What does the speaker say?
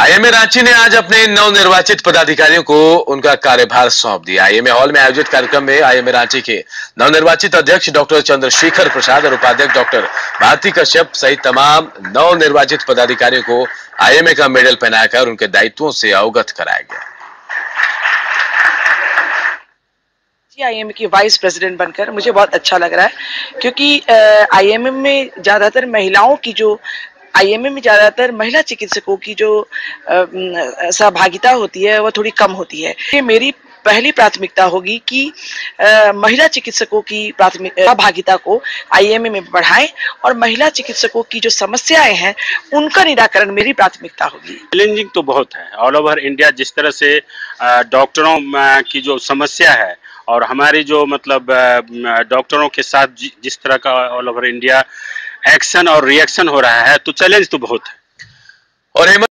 IMA Ranchi ने आज अपने नवनिर्वाचित पदाधिकारियों को उनका कार्यभार सौंप दिया। आईएमए हॉल में आयोजित कार्यक्रम में आईएमए रांची के नवनिर्वाचित अध्यक्ष डॉक्टर चंद्रशेखर प्रसाद और उपाध्यक्ष डॉक्टर भारती कश्यप सहित तमाम नवनिर्वाचित पदाधिकारियों को आईएमए का मेडल पहनाकर उनके दायित्वों से अवगत कराया गया। आईएमए की वाइस प्रेसिडेंट बनकर मुझे बहुत अच्छा लग रहा है, क्योंकि आईएमए में ज्यादातर महिला चिकित्सकों की जो सहभागिता होती है वह थोड़ी कम होती है। ये मेरी पहली प्राथमिकता होगी कि महिला चिकित्सकों की सहभागिता को आईएमए में बढ़ाएं और महिला चिकित्सकों की जो समस्याएं हैं उनका निराकरण मेरी प्राथमिकता होगी। चैलेंजिंग तो बहुत है ऑल ओवर इंडिया, जिस तरह से डॉक्टरों की जो समस्या है और हमारी जो मतलब डॉक्टरों के साथ जिस तरह का ऑल ओवर इंडिया एक्शन और रिएक्शन हो रहा है, तो चैलेंज तो बहुत है। और